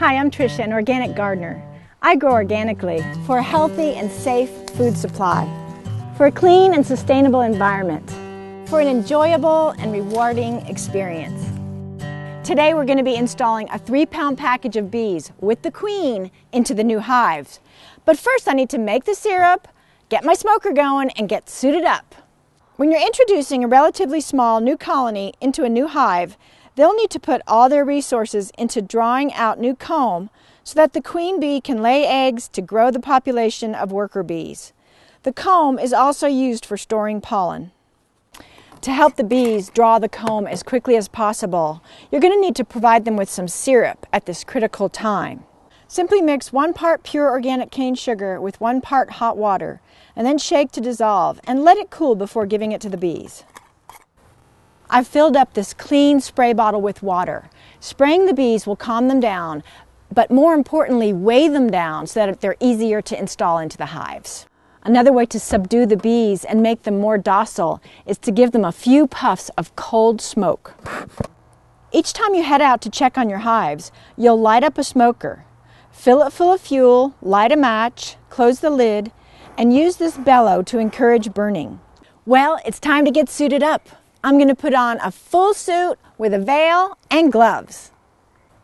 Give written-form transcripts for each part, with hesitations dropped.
Hi, I'm Tricia, an organic gardener. I grow organically for a healthy and safe food supply, for a clean and sustainable environment, for an enjoyable and rewarding experience. Today we're going to be installing a 3-pound package of bees with the queen into the new hives. But first I need to make the syrup, get my smoker going, and get suited up. When you're introducing a relatively small new colony into a new hive, they'll need to put all their resources into drawing out new comb so that the queen bee can lay eggs to grow the population of worker bees. The comb is also used for storing pollen. To help the bees draw the comb as quickly as possible, you're going to need to provide them with some syrup at this critical time. Simply mix 1 part pure organic cane sugar with 1 part hot water, and then shake to dissolve and let it cool before giving it to the bees. I've filled up this clean spray bottle with water. Spraying the bees will calm them down, but more importantly, weigh them down so that they're easier to install into the hives. Another way to subdue the bees and make them more docile is to give them a few puffs of cold smoke. Each time you head out to check on your hives, you'll light up a smoker. Fill it full of fuel, light a match, close the lid, and use this bellow to encourage burning. Well, it's time to get suited up. I'm going to put on a full suit with a veil and gloves.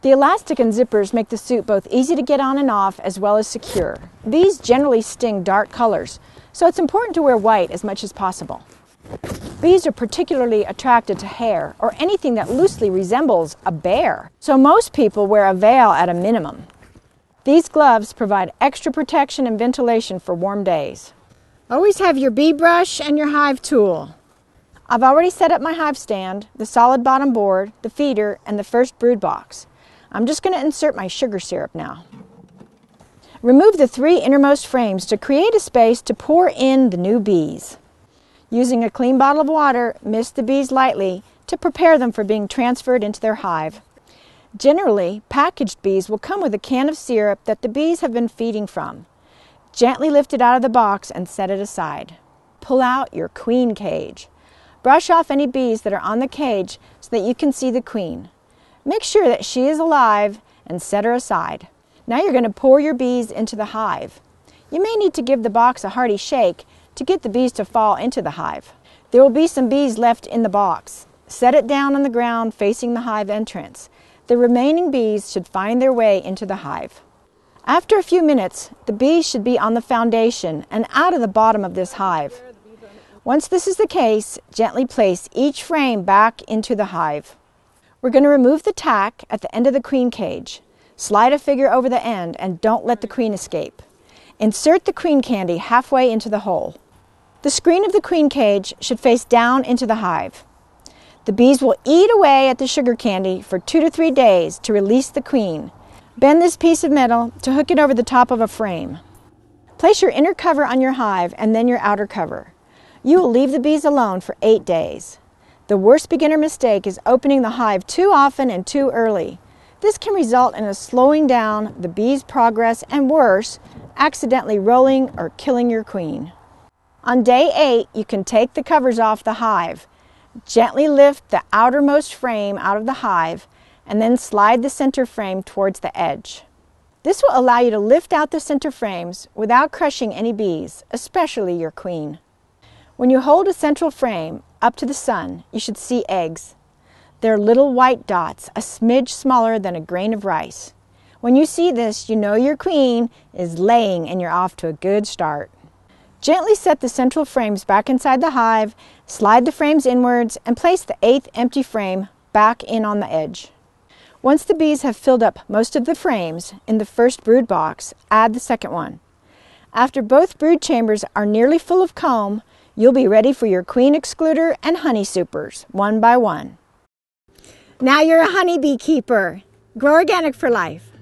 The elastic and zippers make the suit both easy to get on and off as well as secure. Bees generally sting dark colors, so it's important to wear white as much as possible. Bees are particularly attracted to hair or anything that loosely resembles a bear, so most people wear a veil at a minimum. These gloves provide extra protection and ventilation for warm days. Always have your bee brush and your hive tool. I've already set up my hive stand, the solid bottom board, the feeder, and the first brood box. I'm just going to insert my sugar syrup now. Remove the 3 innermost frames to create a space to pour in the new bees. Using a clean bottle of water, mist the bees lightly to prepare them for being transferred into their hive. Generally, packaged bees will come with a can of syrup that the bees have been feeding from. Gently lift it out of the box and set it aside. Pull out your queen cage. Brush off any bees that are on the cage so that you can see the queen. Make sure that she is alive and set her aside. Now you're going to pour your bees into the hive. You may need to give the box a hearty shake to get the bees to fall into the hive. There will be some bees left in the box. Set it down on the ground facing the hive entrance. The remaining bees should find their way into the hive. After a few minutes, the bees should be on the foundation and out of the bottom of this hive. Once this is the case, gently place each frame back into the hive. We're going to remove the tack at the end of the queen cage. Slide a figure over the end and don't let the queen escape. Insert the queen candy halfway into the hole. The screen of the queen cage should face down into the hive. The bees will eat away at the sugar candy for 2 to 3 days to release the queen. Bend this piece of metal to hook it over the top of a frame. Place your inner cover on your hive and then your outer cover. You will leave the bees alone for 8 days. The worst beginner mistake is opening the hive too often and too early. This can result in a slowing down the bees' progress and worse, accidentally rolling or killing your queen. On day 8, you can take the covers off the hive. Gently lift the outermost frame out of the hive and then slide the center frame towards the edge. This will allow you to lift out the center frames without crushing any bees, especially your queen. When you hold a central frame up to the sun, you should see eggs. They're little white dots, a smidge smaller than a grain of rice. When you see this, you know your queen is laying and you're off to a good start. Gently set the central frames back inside the hive, slide the frames inwards, and place the 8th empty frame back in on the edge. Once the bees have filled up most of the frames in the first brood box, add the second one. After both brood chambers are nearly full of comb, you'll be ready for your queen excluder and honey supers, one by one. Now you're a honey beekeeper. Grow organic for life.